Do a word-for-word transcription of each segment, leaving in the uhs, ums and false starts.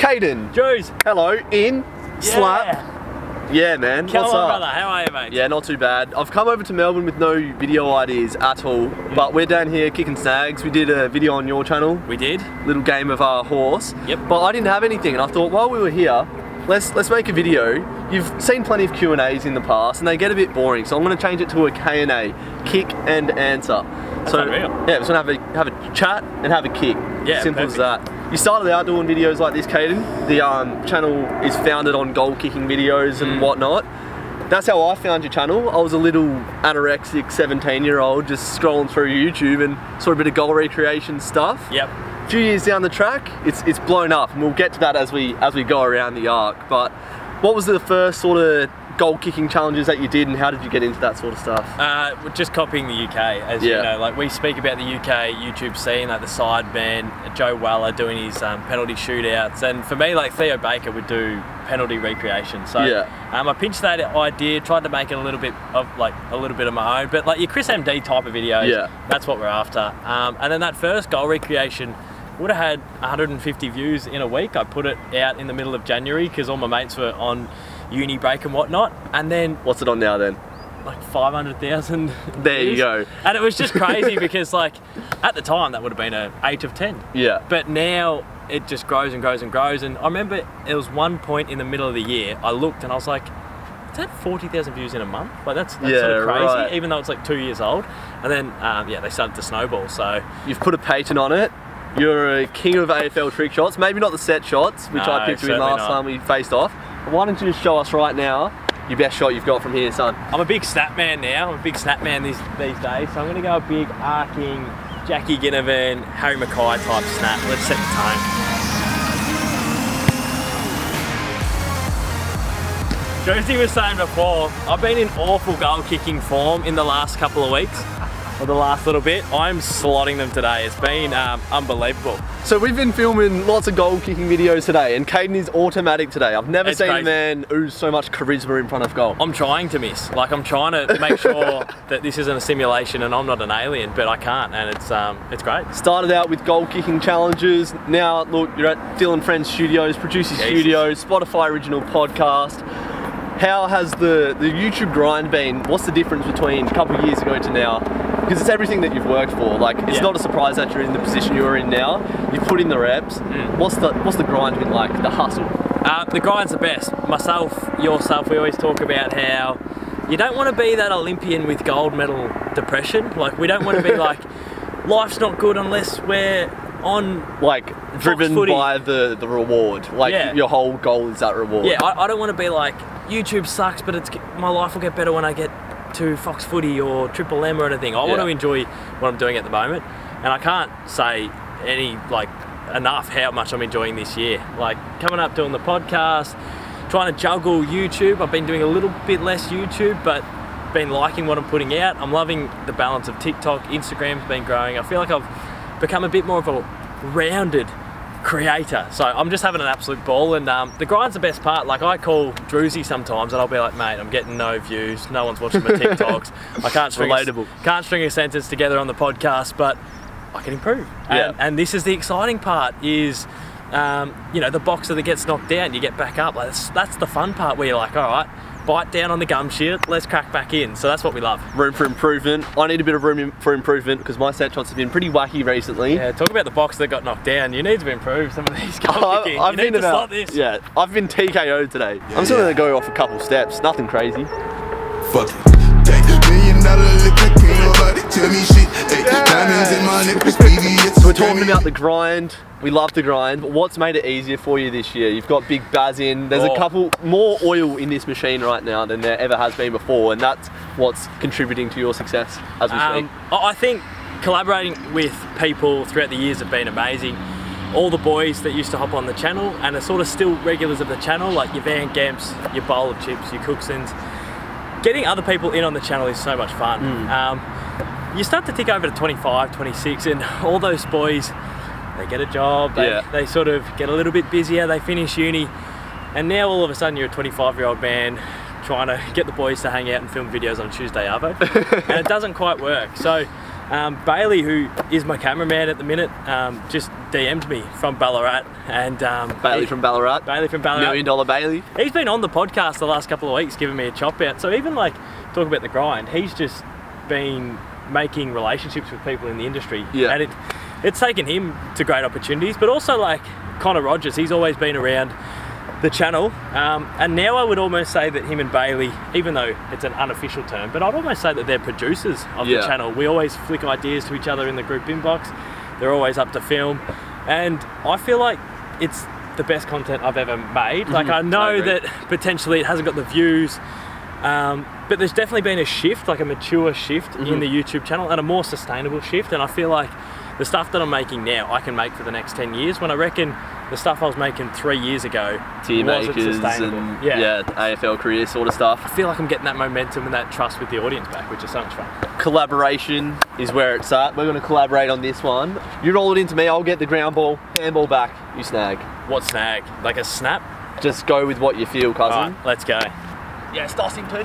Caden. Drewzy. Hello. In. Yeah. Slap. Yeah, man. Come What's on, up? Brother. How are you, mate? Yeah, not too bad. I've come over to Melbourne with no video ideas at all, mm. but we're down here kicking snags. We did a video on your channel. We did. Little game of our horse. Yep. But I didn't have anything, and I thought while we were here, Let's, let's make a video. You've seen plenty of Q and A's in the past and they get a bit boring, so I'm going to change it to a K and A, kick and answer. That's so unreal. Yeah, we're going to have a, have a chat and have a kick. Yeah, simple perfect. as that. You started out doing videos like this, Caden. The um, channel is founded on goal kicking videos and mm. whatnot. That's how I found your channel. I was a little anorexic seventeen year old just scrolling through YouTube and saw a bit of goal recreation stuff. Yep. Few years down the track, it's it's blown up, and we'll get to that as we as we go around the arc. But what was the first sort of goal kicking challenges that you did, and how did you get into that sort of stuff? Uh, we're just copying the U K, as yeah. you know. Like we speak about the U K YouTube scene, like the side man, Joe Weller doing his um, penalty shootouts, and for me, like Theo Baker would do penalty recreation. So yeah. um, I pinched that idea, tried to make it a little bit of like a little bit of my own, but like your Chris M D type of videos, yeah. that's what we're after. Um, and then that first goal recreation would have had a hundred and fifty views in a week. I put it out in the middle of January because all my mates were on uni break and whatnot. And then... What's it on now then? Like five hundred thousand There views. You go. And it was just crazy because like, at the time that would have been an eight of ten. Yeah. But now it just grows and grows and grows. And I remember it was one point in the middle of the year, I looked and I was like, is that forty thousand views in a month? Like that's, that's yeah, sort of crazy, right. even though it's like two years old. And then, um, yeah, they started to snowball, so... You've put a patent on it. You're a king of A F L trick shots, maybe not the set shots, which no, I picked you in last not. time we faced off. Why don't you just show us right now your best shot you've got from here, son? I'm a big snap man now. I'm a big snap man these, these days, so I'm going to go a big arcing Jackie Ginnivan, Harry Mackay type snap. Let's set the tone. Drewzy was saying before, I've been in awful goal kicking form in the last couple of weeks. Or the last little bit, I'm slotting them today. It's been um, unbelievable. So we've been filming lots of goal kicking videos today, and Caden is automatic today. I've never it's seen crazy. a man ooze so much charisma in front of goal. I'm trying to miss. Like I'm trying to make sure that this isn't a simulation and I'm not an alien, but I can't, and it's um, it's great. Started out with goal kicking challenges. Now look, you're at Dylan Friends Studios, Producer Jesus. Studios, Spotify original podcast. How has the the YouTube grind been? What's the difference between a couple of years ago to now? Because it's everything that you've worked for. Like, it's yeah. not a surprise that you're in the position you're in now. You've put in the reps. Mm. What's the what's the grind been like, the hustle? Uh, the grind's the best. Myself, yourself, we always talk about how you don't want to be that Olympian with gold medal depression. Like, we don't want to be like, life's not good unless we're on like driven Fox Footy. by the, the reward. Like, yeah. your whole goal is that reward. Yeah, I, I don't want to be like, YouTube sucks, but it's my life will get better when I get to Fox Footy or Triple M or anything. I yeah. want to enjoy what I'm doing at the moment, and I can't say any like enough how much I'm enjoying this year. Like coming up doing the podcast, trying to juggle YouTube. I've been doing a little bit less YouTube, but been liking what I'm putting out. I'm loving the balance of TikTok, Instagram's been growing. I feel like I've become a bit more of a rounded creator, so I'm just having an absolute ball, and um, the grind's the best part. Like I call Drewzy sometimes and I'll be like, mate, I'm getting no views, no one's watching my TikToks, I can't string, Relatable. A, can't string a sentence together on the podcast, but I can improve. Yeah. And, and this is the exciting part is, um, you know, the boxer that gets knocked down, you get back up. Like that's, that's the fun part where you're like, all right, bite down on the gum shield, let's crack back in. So that's what we love. Room for improvement. I need a bit of room for improvement because my set shots have been pretty wacky recently. Yeah, talk about the box that got knocked down. You need to improve some of these goal oh, kicking. I've you been need about, to slot this. Yeah, I've been T K O'd today. Yeah, I'm still yeah. gonna go off a couple steps, nothing crazy. Fuck it. Yeah. So we're talking about the grind. We love the grind, but what's made it easier for you this year? You've got Big Baz in. There's oh. a couple more oil in this machine right now than there ever has been before, and that's what's contributing to your success as we um, speak. I think collaborating with people throughout the years have been amazing. All the boys that used to hop on the channel and are sort of still regulars of the channel, like your Van Gamps, your Bowl of Chips, your Cooksons. Getting other people in on the channel is so much fun. Mm. Um, you start to tick over to twenty-five, twenty-six, and all those boys, they get a job, they, yeah. they sort of get a little bit busier, they finish uni, and now all of a sudden you're a twenty-five year old man trying to get the boys to hang out and film videos on Tuesday arvo, and it doesn't quite work. So Um, Bailey, who is my cameraman at the minute, um, just D M'd me from Ballarat. And um, Bailey he, from Ballarat? Bailey from Ballarat. Million dollar Bailey. He's been on the podcast the last couple of weeks giving me a chop out. So even like, talk about the grind, he's just been making relationships with people in the industry. Yeah. And it, it's taken him to great opportunities, but also like Conor Rogers, he's always been around the channel, um, and now I would almost say that him and Bailey, even though it's an unofficial term, but I'd almost say that they're producers of yeah. the channel. We always flick ideas to each other in the group inbox, they're always up to film, and I feel like it's the best content I've ever made. Like mm-hmm. I know I that potentially it hasn't got the views, um, but there's definitely been a shift, like a mature shift mm-hmm. in the YouTube channel, and a more sustainable shift, and I feel like the stuff that I'm making now, I can make for the next ten years, when I reckon the stuff I was making three years ago Tier wasn't makers sustainable. And yeah. yeah, A F L career sort of stuff. I feel like I'm getting that momentum and that trust with the audience back, which is so much fun. Collaboration is where it's at. We're going to collaborate on this one. You roll it into me, I'll get the ground ball, handball back, you snag. What snag? Like a snap? Just go with what you feel, cousin. All right, let's go. Yeah, start simply.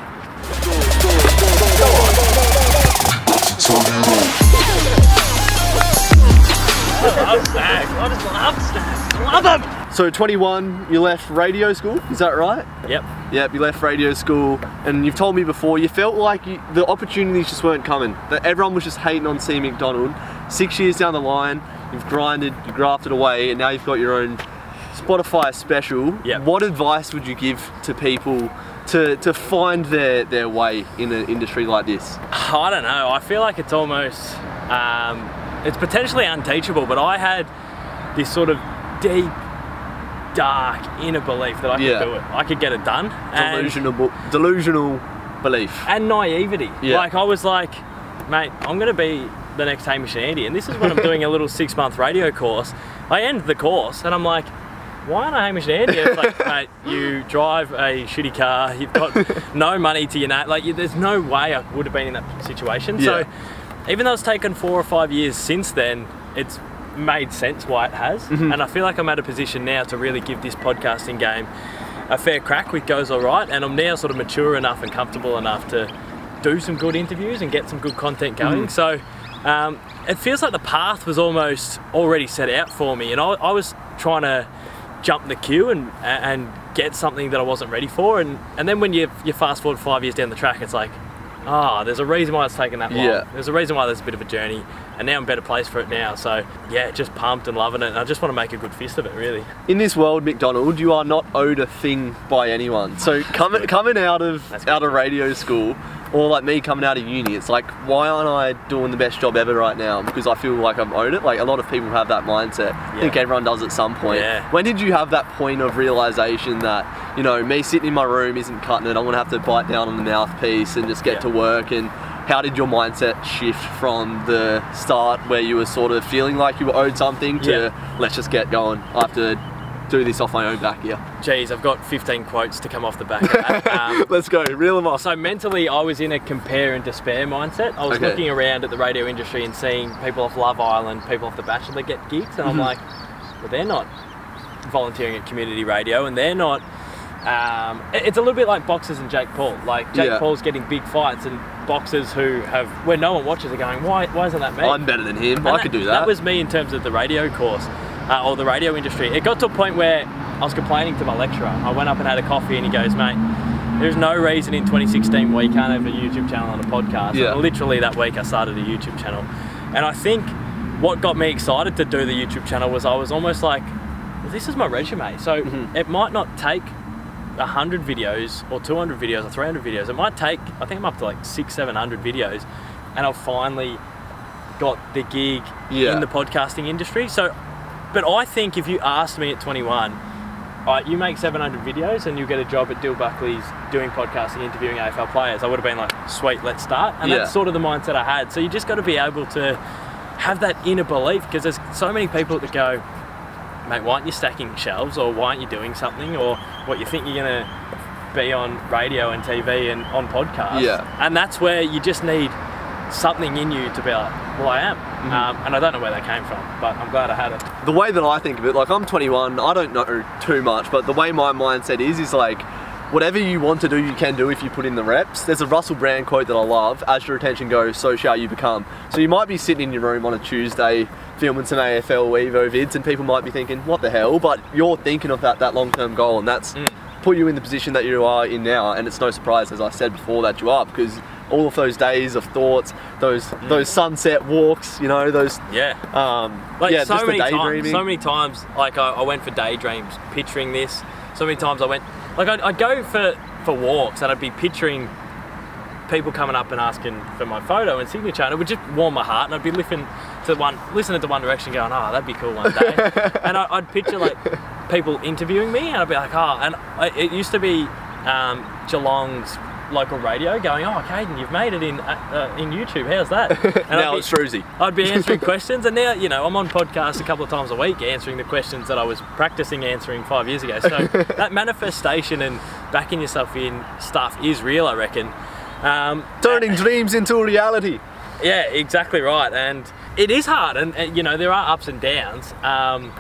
I love snags. I just love snags. Love them. So twenty-one, you left radio school, is that right? Yep. Yep, you left radio school, and you've told me before, you felt like you, the opportunities just weren't coming. That everyone was just hating on C. McDonald. Six years down the line, you've grinded, you grafted away, and now you've got your own Spotify special. Yep. What advice would you give to people to, to find their, their way in an industry like this? I don't know. I feel like it's almost... Um, It's potentially unteachable, but I had this sort of deep, dark inner belief that I could yeah. do it. I could get it done. Delusional, and, delusional belief. And naivety. Yeah. Like I was like, mate, I'm going to be the next Hamish Andy, and this is when I'm doing a little six-month radio course. I end the course, and I'm like, why aren't I Hamish Andy? It's like, mate, you drive a shitty car, you've got no money to your name. Like, you, there's no way I would have been in that situation. Yeah. So. Even though it's taken four or five years since then, it's made sense why it has. Mm-hmm. And I feel like I'm at a position now to really give this podcasting game a fair crack with Goes Alright. And I'm now sort of mature enough and comfortable enough to do some good interviews and get some good content going. Mm-hmm. So um, it feels like the path was almost already set out for me. And I, I was trying to jump the queue and, and get something that I wasn't ready for. And, and then when you, you fast forward five years down the track, it's like, ah, oh, there's a reason why it's taken that long. Yeah. There's a reason why there's a bit of a journey, and now I'm better placed for it now. So yeah, just pumped and loving it, and I just want to make a good fist of it, really. In this world, McDonald, you are not owed a thing by anyone. So coming coming out of out of radio school, or like me coming out of uni, it's like, why aren't I doing the best job ever right now? Because I feel like I'm owed it. Like a lot of people have that mindset. Yeah. I think everyone does at some point. Yeah. When did you have that point of realization that, you know, me sitting in my room isn't cutting it, I'm gonna have to bite down on the mouthpiece and just get yeah. to work? And how did your mindset shift from the start where you were sort of feeling like you were owed something to yeah. let's just get going, I have to do this off my own back here? Jeez, I've got fifteen quotes to come off the back of that. Um, let's go, reel them off. So mentally I was in a compare and despair mindset. I was okay. looking around at the radio industry and seeing people off Love Island, people off The Bachelor get gigs, and I'm like, well, they're not volunteering at community radio, and they're not Um, it's a little bit like boxers and Jake Paul. Like Jake yeah. Paul's getting big fights, and boxers who have where no one watches are going, why? Why isn't that me? I'm better than him. And I that, could do that. That was me in terms of the radio course uh, or the radio industry. It got to a point where I was complaining to my lecturer. I went up and had a coffee, and he goes, mate, there's no reason in twenty sixteen why you can't have a YouTube channel and a podcast. Yeah. And literally that week I started a YouTube channel, and I think what got me excited to do the YouTube channel was I was almost like, well, this is my resume. So mm-hmm. it might not take one hundred videos or two hundred videos or three hundred videos. It might take, I think I'm up to like six, seven hundred videos, and I've finally got the gig yeah. in the podcasting industry. So, but I think if you asked me at twenty-one, all right, you make seven hundred videos and you'll get a job at Dill Buckley's doing podcasting, interviewing A F L players, I would have been like, sweet, let's start. And yeah. that's sort of the mindset I had. So you just got to be able to have that inner belief, because there's so many people that go, mate, why aren't you stacking shelves, or why aren't you doing something, or what you think you're going to be on radio and T V and on podcasts. Yeah. And that's where you just need something in you to be like, well, I am. Mm-hmm. um, and I don't know where that came from, but I'm glad I had it. The way that I think of it, like I'm twenty-one, I don't know too much, but the way my mindset is, is like, whatever you want to do, you can do if you put in the reps. There's a Russell Brand quote that I love: as your attention goes, so shall you become. So you might be sitting in your room on a Tuesday filming some A F L Evo vids, and people might be thinking, what the hell? But you're thinking of that, that long-term goal, and that's mm. put you in the position that you are in now. And it's no surprise, as I said before, that you are, because all of those days of thoughts, those mm. those sunset walks, you know, those yeah, um, like yeah, so just many the daydreaming. Times, so many times, like I, I went for daydreams, picturing this. So many times I went, like I'd, I'd go for for walks, and I'd be picturing people coming up and asking for my photo and signature, and it would just warm my heart. And I'd be listening to one, listening to One Direction, going, oh, that'd be cool one day. And I, I'd picture like people interviewing me, and I'd be like, oh. And I, it used to be um, Geelong's local radio going, oh, Caden, you've made it in uh, uh, in YouTube, how's that? And now be, it's Drewzy. I'd be answering questions, and now, you know, I'm on podcasts a couple of times a week answering the questions that I was practicing answering five years ago. So that manifestation and backing yourself in stuff is real, I reckon. Um, Turning uh, dreams into reality. Yeah, exactly right. And it is hard, and, and you know, there are ups and downs. Um,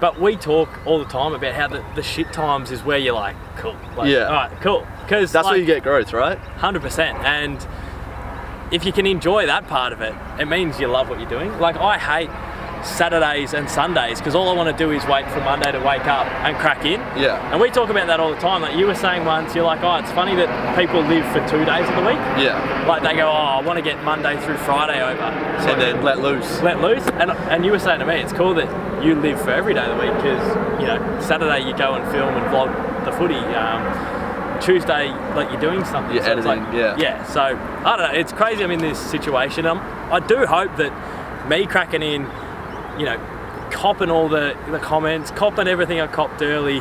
But we talk all the time about how the, the shit times is where you're like, cool. Like, yeah. All right, cool. Because that's like, where you get growth, right? one hundred percent. And if you can enjoy that part of it, it means you love what you're doing. Like, I hate Saturdays and Sundays because all I want to do is wait for Monday to wake up and crack in. Yeah. And we talk about that all the time. Like, you were saying once, you're like, oh, it's funny that people live for two days of the week. Yeah. Like, they go, oh, I want to get Monday through Friday over. So and then let loose. Let loose. And, and you were saying to me, it's cool that you live for every day of the week, because, you know, Saturday you go and film and vlog the footy. Um, Tuesday, like, you're doing something. You're so editing, like, yeah. Yeah, so, I don't know, it's crazy I'm in this situation. Um, I do hope that me cracking in, you know, copping all the, the comments, copping everything I copped early,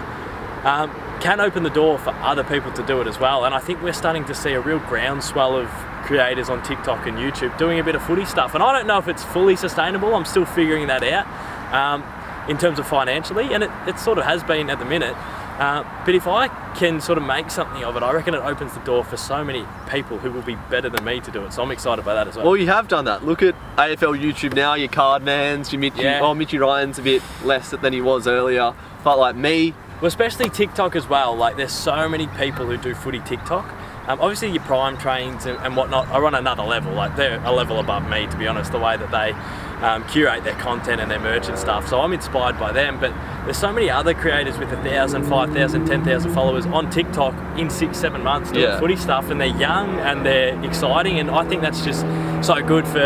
um, can open the door for other people to do it as well. And I think we're starting to see a real groundswell of creators on TikTok and YouTube doing a bit of footy stuff. And I don't know if it's fully sustainable. I'm still figuring that out. Um, in terms of financially, and it, it sort of has been at the minute, uh, but if I can sort of make something of it, I reckon it opens the door for so many people who will be better than me to do it, so I'm excited by that as well. Well, you have done that. Look at A F L YouTube now, your Cardmans, your Mitchie, yeah. oh, Mitchie Ryan's a bit less than he was earlier, but like me. Well, especially TikTok as well, like there's so many people who do footy TikTok. Um, obviously your prime trains and, and whatnot are on another level, like they're a level above me, to be honest, the way that they Um, curate their content and their merch and stuff, so I'm inspired by them. But there's so many other creators with a thousand, five thousand, ten thousand followers on TikTok in six, seven months doing yeah. footy stuff, and they're young and they're exciting, and I think that's just so good for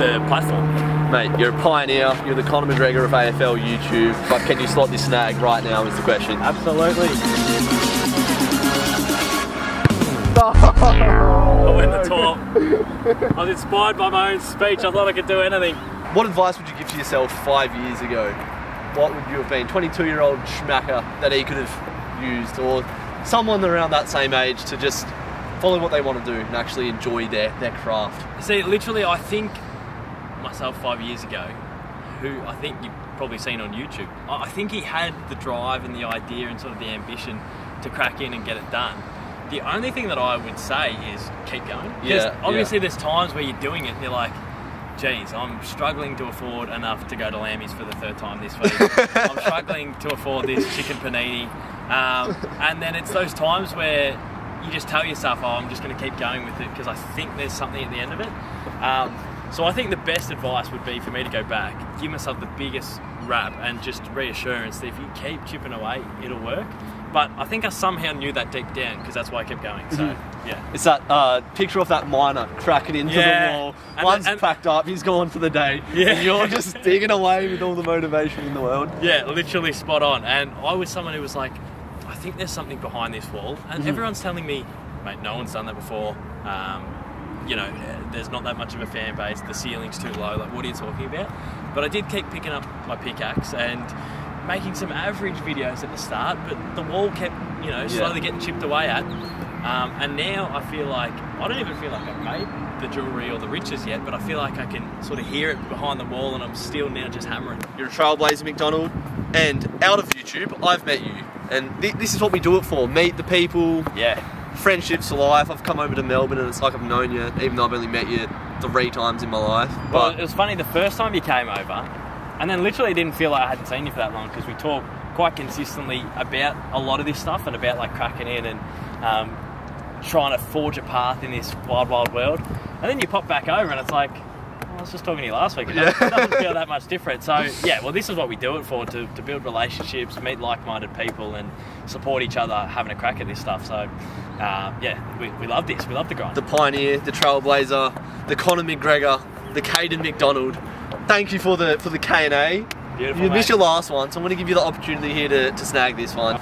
the platform. Mate, you're a pioneer, you're the Conor McGregor of A F L YouTube, but can you slot this snag right now is the question. Absolutely. I went the top. I was inspired by my own speech. I thought I could do anything. What advice would you give to yourself five years ago? What would you have been? twenty-two-year-old schmacker that he could have used, or someone around that same age to just follow what they want to do and actually enjoy their, their craft. See, literally, I think myself five years ago, who I think you've probably seen on YouTube, I think he had the drive and the idea and sort of the ambition to crack in and get it done. The only thing that I would say is keep going. Yeah. Obviously, yeah. there's times where you're doing it and you're like, geez, I'm struggling to afford enough to go to Lammy's for the third time this week. I'm struggling to afford this chicken panini. Um, and then it's those times where you just tell yourself, oh, I'm just going to keep going with it because I think there's something at the end of it. Um, so I think the best advice would be for me to go back, give myself the biggest rap and just reassurance that if you keep chipping away, it'll work. But I think I somehow knew that deep down, because that's why I kept going, so, yeah. It's that uh, picture of that miner cracking into yeah. the wall. And One's the, and packed up, he's gone for the day, yeah. and you're just digging away with all the motivation in the world. Yeah, literally spot on. And I was someone who was like, I think there's something behind this wall. And mm-hmm. everyone's telling me, mate, no one's done that before. Um, you know, there's not that much of a fan base, the ceiling's too low, like, what are you talking about? But I did keep picking up my pickaxe and making some average videos at the start, but the wall kept, you know, slowly yeah. getting chipped away at. Um, and now I feel like, I don't even feel like I've made the jewellery or the riches yet, but I feel like I can sort of hear it behind the wall, and I'm still now just hammering. You're a trailblazer, McDonald, and out of YouTube, I've met you. And th this is what we do it for, meet the people, yeah, friendships, life. I've come over to Melbourne and it's like I've known you, even though I've only met you three times in my life. But well, it was funny, the first time you came over, and then literally didn't feel like I hadn't seen you for that long, because we talked quite consistently about a lot of this stuff and about like cracking in and um, trying to forge a path in this wild, wild world. And then you pop back over and it's like, oh, I was just talking to you last week. It doesn't, yeah. doesn't feel that much different. So yeah, well, this is what we do it for, to, to build relationships, meet like-minded people and support each other having a crack at this stuff. So uh, yeah, we, we love this. We love the grind. The pioneer, the trailblazer, the Conor McGregor, the Caden McDonald. Thank you for the for the K and A. Beautiful, you mate. Missed your last one, so I'm going to give you the opportunity here to, to snag this one. I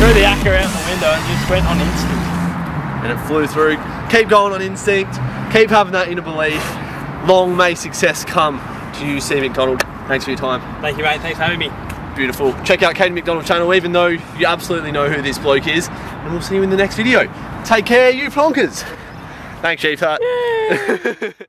threw the acca out the window and just went on instinct. And it flew through. Keep going on instinct. Keep having that inner belief. Long may success come to you, C. McDonald. Thanks for your time. Thank you, mate. Thanks for having me. Beautiful. Check out Caden McDonald's channel, even though you absolutely know who this bloke is. And we'll see you in the next video. Take care, you plonkers. Thanks, Chief Hart.